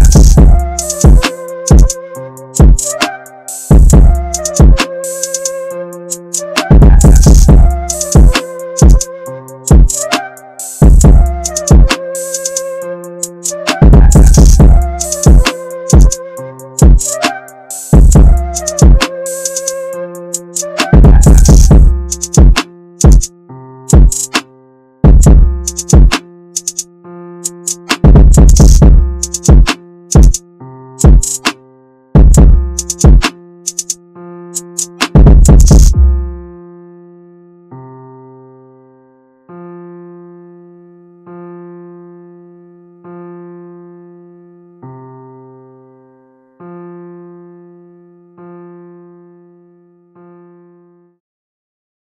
Yes.